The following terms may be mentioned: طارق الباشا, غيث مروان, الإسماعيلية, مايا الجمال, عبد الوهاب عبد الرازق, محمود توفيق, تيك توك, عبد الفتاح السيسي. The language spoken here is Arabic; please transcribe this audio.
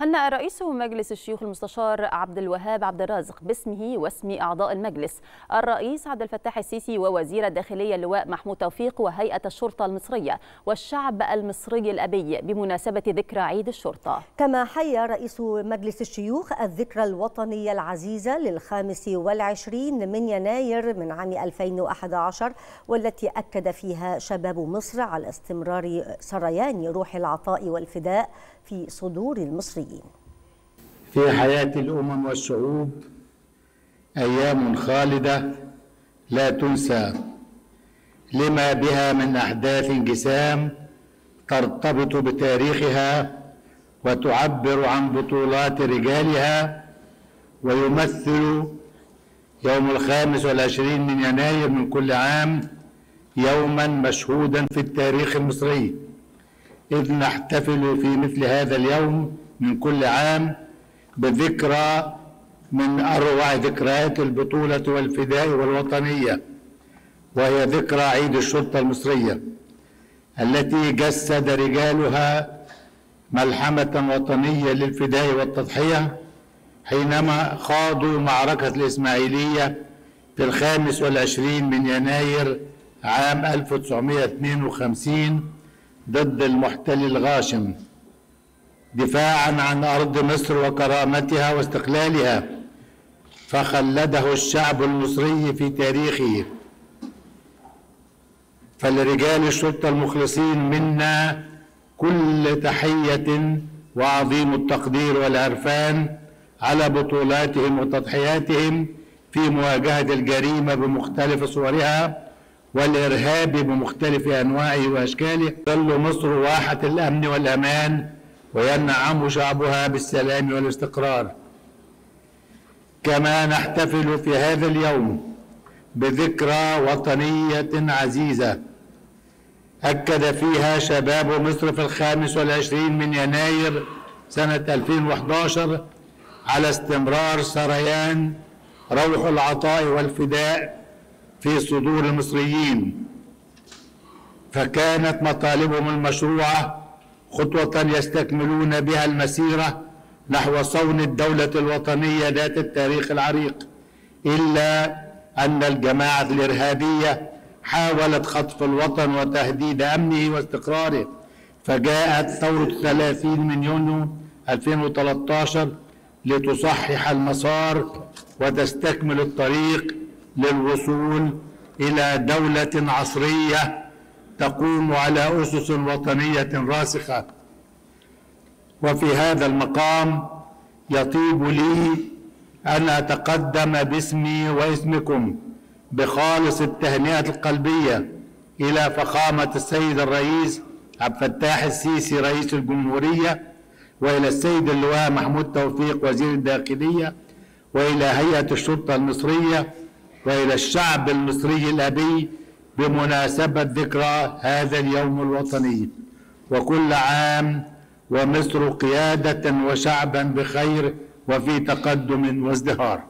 هنأ رئيس مجلس الشيوخ المستشار عبد الوهاب عبد الرازق باسمه واسم أعضاء المجلس الرئيس عبد الفتاح السيسي ووزير الداخلية اللواء محمود توفيق وهيئة الشرطة المصرية والشعب المصري الأبي بمناسبة ذكرى عيد الشرطة. كما حيا رئيس مجلس الشيوخ الذكرى الوطنية العزيزة لل25 من يناير من عام 2011 والتي أكد فيها شباب مصر على استمرار سريان روح العطاء والفداء في صدور المصريين. في حياة الأمم والشعوب أيام خالدة لا تنسى لما بها من أحداث جسام ترتبط بتاريخها وتعبر عن بطولات رجالها، ويمثل يوم 25 من يناير من كل عام يوما مشهودا في التاريخ المصري، إذ نحتفل في مثل هذا اليوم من كل عام بذكرى من أروع ذكريات البطولة والفداء والوطنية، وهي ذكرى عيد الشرطة المصرية التي جسد رجالها ملحمة وطنية للفداء والتضحية حينما خاضوا معركة الإسماعيلية في 25 من يناير عام 1952 ضد المحتل الغاشم، دفاعا عن أرض مصر وكرامتها واستقلالها، فخلده الشعب المصري في تاريخه. فلرجال الشرطة المخلصين منا كل تحية وعظيم التقدير والعرفان على بطولاتهم وتضحياتهم في مواجهة الجريمة بمختلف صورها والإرهاب بمختلف أنواعه وأشكاله. تظل مصر واحة الأمن والأمان وينعم شعبها بالسلام والاستقرار. كما نحتفل في هذا اليوم بذكرى وطنية عزيزة أكد فيها شباب مصر في 25 من يناير سنة 2011 على استمرار سريان روح العطاء والفداء في صدور المصريين، فكانت مطالبهم المشروعة خطوة يستكملون بها المسيرة نحو صون الدولة الوطنية ذات التاريخ العريق، إلا أن الجماعة الإرهابية حاولت خطف الوطن وتهديد أمنه واستقراره، فجاءت ثورة 30 من يونيو 2013 لتصحح المسار وتستكمل الطريق للوصول إلى دولة عصرية تقوم على أسس وطنية راسخة. وفي هذا المقام يطيب لي أن أتقدم باسمي واسمكم بخالص التهنئة القلبية إلى فخامة السيد الرئيس عبد الفتاح السيسي رئيس الجمهورية، وإلى السيد اللواء محمود توفيق وزير الداخلية، وإلى هيئة الشرطة المصرية، وإلى الشعب المصري الأبي بمناسبة ذكرى هذا اليوم الوطني. وكل عام ومصر قيادة وشعبا بخير وفي تقدم وازدهار.